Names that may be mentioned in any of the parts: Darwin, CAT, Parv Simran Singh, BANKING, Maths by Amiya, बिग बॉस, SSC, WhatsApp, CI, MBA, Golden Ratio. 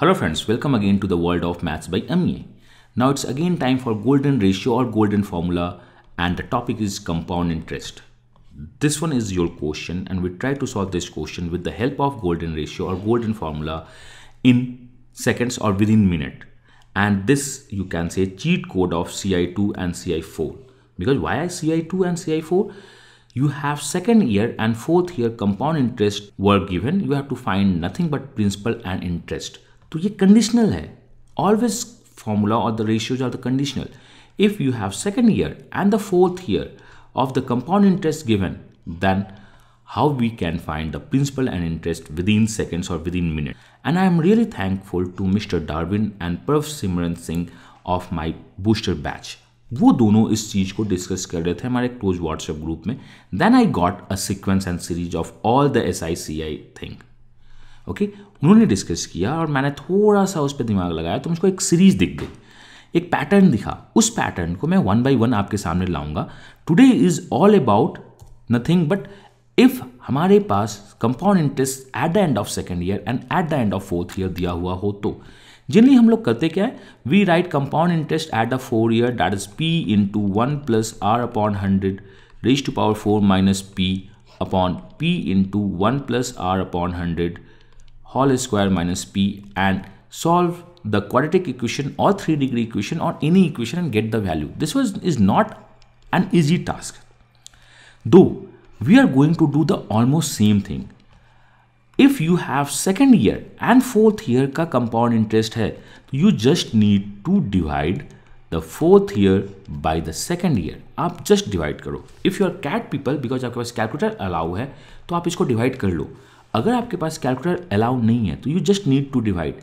Hello friends, welcome again to the world of Maths by Amiya. Now it's again time for golden ratio or golden formula, and the topic is compound interest. This one is your question, and we try to solve this question with the help of golden ratio or golden formula in seconds or within minute. And this you can say cheat code of CI2 and CI4. Because why CI2 and CI4? You have second year and fourth year compound interest were given. You have to find nothing but principal and interest. तो ये conditional है. Always formula और the ratios are the conditional. If you have second year and the fourth year of the compound interest given, then how we can find the principal and interest within seconds और within minute. And I am really thankful to mister Darwin and Parv Simran Singh of my booster batch. वो दोनों इस चीज़ को discuss कर रहे थे हमारे close WhatsApp group में. Then I got a sequence and series of all the SI CI thing. Okay, उन्होंने डिस्कस किया और मैंने थोड़ा सा उस पर दिमाग लगाया तो मुझको एक सीरीज दिख गई, एक पैटर्न दिखा. उस पैटर्न को मैं वन बाय वन आपके सामने लाऊंगा. Today is all about nothing but if हमारे पास compound interest at the end of second year and at the end of fourth year दिया हुआ हो तो जनरली हम लोग करते क्या है, we write compound interest at the four year, that is P into 1 plus R upon 100 raised to power 4 minus P upon P into 1 plus R upon 100 whole square minus p, and solve the quadratic equation or 3-degree equation or any equation and get the value. This is not an easy task. Though we are going to do the almost same thing. If you have second year and fourth year ka compound interest hai, you just need to divide the fourth year by the second year. आप just divide करो. If you are CAT people, because आपके पास calculator allow है, तो आप इसको divide कर लो. अगर आपके पास कैलकुलेटर अलाउ नहीं है तो you just need to divide.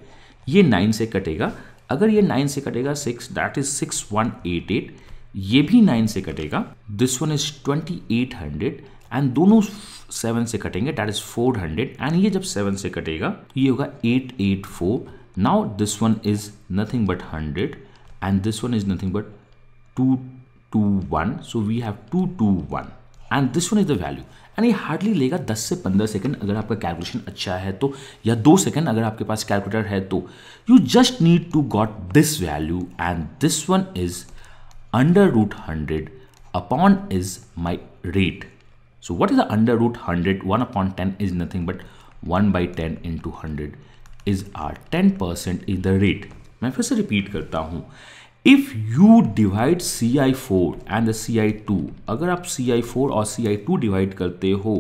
ये 9 से कटेगा, अगर ये 9 से कटेगा 6, दैट इज 6188. ये भी 9 से कटेगा, दिस वन इज 2800, एंड दोनों 7 से कटेंगे, दैट इज 400. एंड ये जब 7 से कटेगा तो ये होगा 884. Now this one is nothing but 100 and this one is nothing but 221. So we have 221 and this one is the value. And ये हार्डली लेगा 10 से 15 सेकंड अगर आपका कैलकुलेशन अच्छा है तो, या 2 सेकंड अगर आपके पास कैलकुलेटर है तो. You just need to got this value, and this one is √100 upon is my rate. So what is the √100? 1/10 is nothing but 1/10 into 100 is R 10% is the rate. मैं फिर से रिपीट करता हूँ. If you divide CI4 and the CI2, अगर आप CI4 और CI2 divide करते हो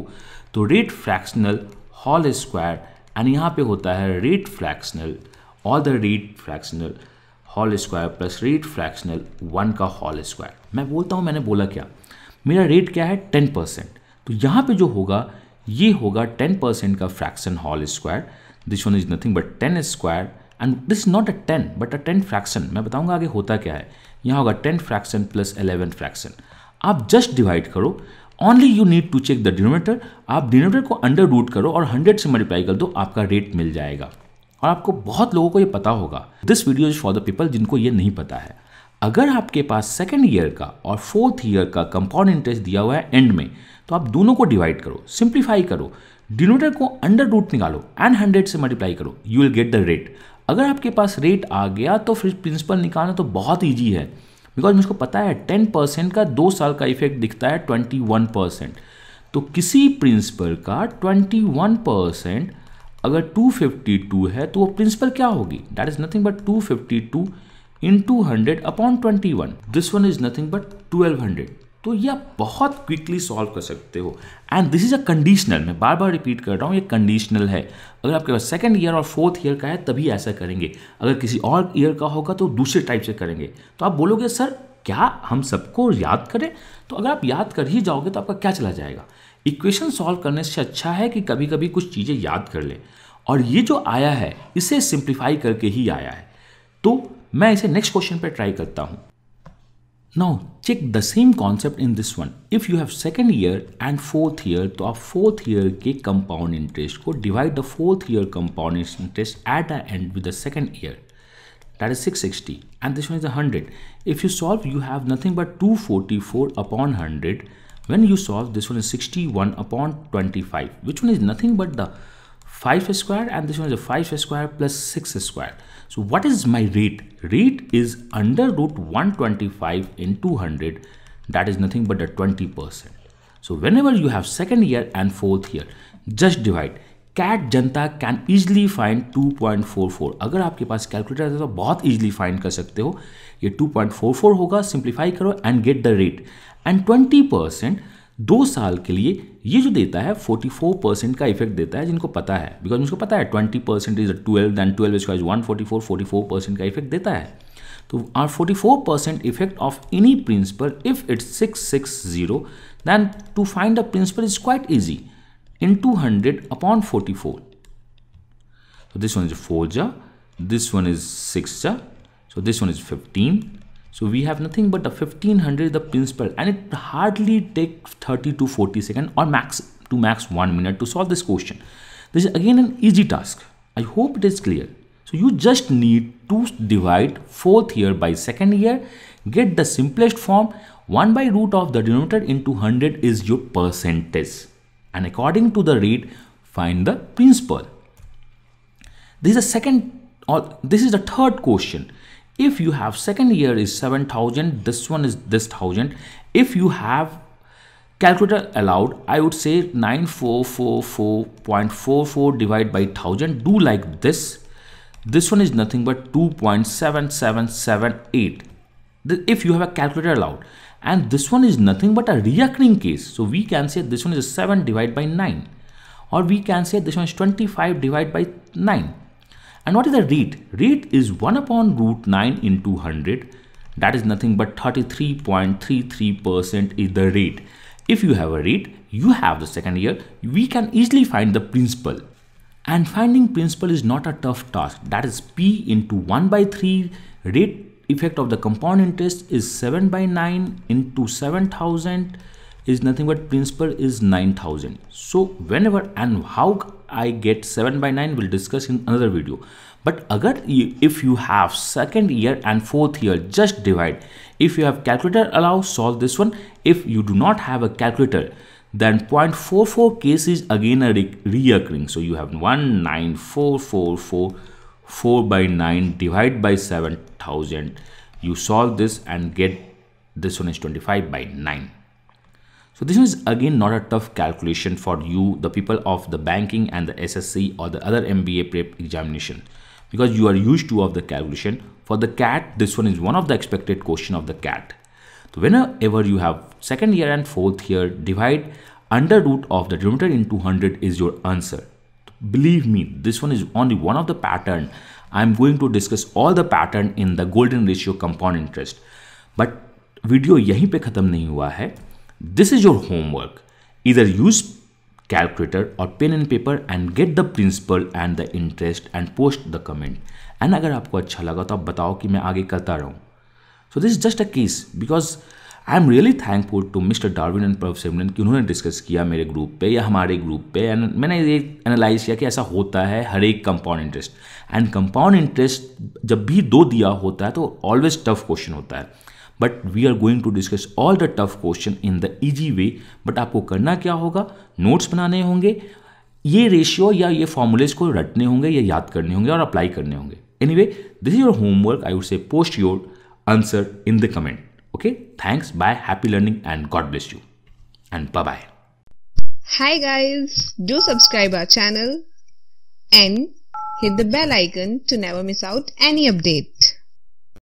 तो rate fractional whole square, and यहाँ पे होता है रेट फ्रैक्शनल और the rate fractional whole square plus rate fractional 1 का होल स्क्वायर. मैं बोलता हूँ, मैंने बोला क्या, मेरा रेट क्या है 10%. तो यहाँ पे जो होगा ये होगा 10% का fraction whole square. This one is nothing but 10 square, and this not a 10 but a 10 fraction. मैं बताऊंगा आगे होता क्या है. यहाँ होगा 10 फ्रैक्शन प्लस 11 फ्रैक्शन. आप जस्ट डिवाइड करो. Only you need to check the denominator. आप डिनोमिनेटर को अंडर रूट करो और 100 से मल्टीप्लाई कर दो, आपका रेट मिल जाएगा. और आपको बहुत लोगों को ये पता होगा. This video is for the people जिनको ये नहीं पता है. अगर आपके पास सेकेंड ईयर का और फोर्थ ईयर का कंपाउंड इंटरेस्ट दिया हुआ है एंड में, तो आप दोनों को डिवाइड करो, सिंप्लीफाई करो, डिनोमिनेटर को अंडर रूट निकालो एंड 100 से मल्टीप्लाई करो. You will get the rate. अगर आपके पास रेट आ गया तो फिर प्रिंसिपल निकालना तो बहुत ईजी है, बिकॉज मुझको पता है 10% का 2 साल का इफेक्ट दिखता है 21%. तो किसी प्रिंसिपल का 21% अगर 252 है तो वो प्रिंसिपल क्या होगी, that is nothing but 252 into 100 upon 21. This one is nothing but 1200. तो ये आप बहुत क्विकली सॉल्व कर सकते हो. And this is a conditional. मैं बार बार रिपीट कर रहा हूँ, ये कंडीशनल है. अगर आपके पास सेकेंड ईयर और फोर्थ ईयर का है तभी ऐसा करेंगे. अगर किसी और ईयर का होगा तो दूसरे टाइप से करेंगे. तो आप बोलोगे सर क्या हम सबको याद करें? तो अगर आप याद कर ही जाओगे तो आपका क्या चला जाएगा. इक्वेशन सॉल्व करने से अच्छा है कि कभी कभी कुछ चीज़ें याद कर लें. और ये जो आया है इसे सिंप्लीफाई करके ही आया है. तो मैं इसे नेक्स्ट क्वेश्चन पर ट्राई करता हूँ. Now check the same concept in this one. If you have second year and fourth year, तो आप fourth year के compound interest को divide the fourth year compound interest at the end with the second year. That is 660 and this one is 100. If you solve, you have nothing but 244 upon 100. When you solve, this one is 61 upon 25, which one is nothing but the 5 square and this one is a 5 square plus 6 square. So what is my rate? Rate is under root 125 in 200. That is nothing but the 20%. So whenever you have second year and fourth year, just divide. CAT जनता can easily find 2.44. अगर आपके पास calculator है तो बहुत easily find कर सकते हो. ये 2.44 होगा. सिंप्लीफाई करो and get the rate. And 20% 2 साल के लिए ये जो देता है 44% का इफेक्ट देता है, जिनको पता है, बिकॉज मुझको पता है 20% इज 12 दैन 12 इज 144, 44% का इफेक्ट देता है. तो R 44% effect of any principal if it's 660 than to find the principal is quite easy in 200 upon 44. So this one is 4 ja, this one is 6 ja, so this one is 15. So we have nothing but the 1500 the principal, and it hardly takes 30 to 40 seconds or max 1 minute to solve this question. This is again an easy task. I hope it is clear. So you just need to divide fourth year by second year, get the simplest form. 1 by root of the denominator into 100 is your percentage, and according to the rate, find the principal. This is the second, or this is the third question. If you have second year is 7,000, this one is this 1,000. If you have calculator allowed, I would say 9444.44 divided by 1,000. Do like this. This one is nothing but 2.7778. If you have a calculator allowed, and this one is nothing but a reoccurring case. So we can say this one is 7 divided by 9, or we can say this one is 25 divided by 9. And what is the rate? Rate is 1 upon root 9 into 100. That is nothing but 33.33% is the rate. If you have a rate, you have the second year, we can easily find the principal. And finding principal is not a tough task. That is P into 1 by 3. Rate effect of the compound interest is 7 by 9 into 7,000 is nothing but principal is 9,000. So whenever and how I get 7 by 9 we'll discuss in another video. But if you have second year and fourth year, just divide. If you have calculator allow, solve this one. If you do not have a calculator, then 0.44 case is again a reoccurring. So you have 19444, 4 by 9 divided by 7,000. You solve this and get this one is 25 by 9. So this is again not a tough calculation for you, the people of the banking and the SSC or the other MBA prep examination, because you are used to of the calculation. For the CAT, this one is one of the expected question of the CAT. So whenever you have second year and fourth year, divide under root of the denominator into 100 is your answer. Believe me, this one is only one of the pattern. I'm going to discuss all the pattern in the golden ratio compound interest. But video yahi pe khatam nahi hua hai. This is your homework. Either use calculator or pen and paper and get the principal and the interest and post the comment. And अगर आपको अच्छा लगा तो आप बताओ कि मैं आगे करता रहूँ. So this is just a case because I am really thankful to Mr. Darwin and Parv Simran कि उन्होंने डिस्कस किया मेरे ग्रुप पे या हमारे ग्रुप पे, एंड मैंने ये एनालाइज किया कि ऐसा होता है हर एक compound interest. And compound interest जब भी 2 दिया होता है तो ऑलवेज टफ क्वेश्चन होता है. But we are going to discuss all the tough question in the easy way. But आपको करना क्या होगा, नोट्स बनाने होंगे, ये रेशियो या ये फॉर्मूलेज को रटने होंगे या याद करने होंगे और अप्लाई करने होंगे. Anyway, this is your homework. I would say post your answer in the comment. Okay, thanks, bye, happy learning and God bless you and bye bye. Hi guys, do subscribe our channel and hit the bell icon to never miss out any update.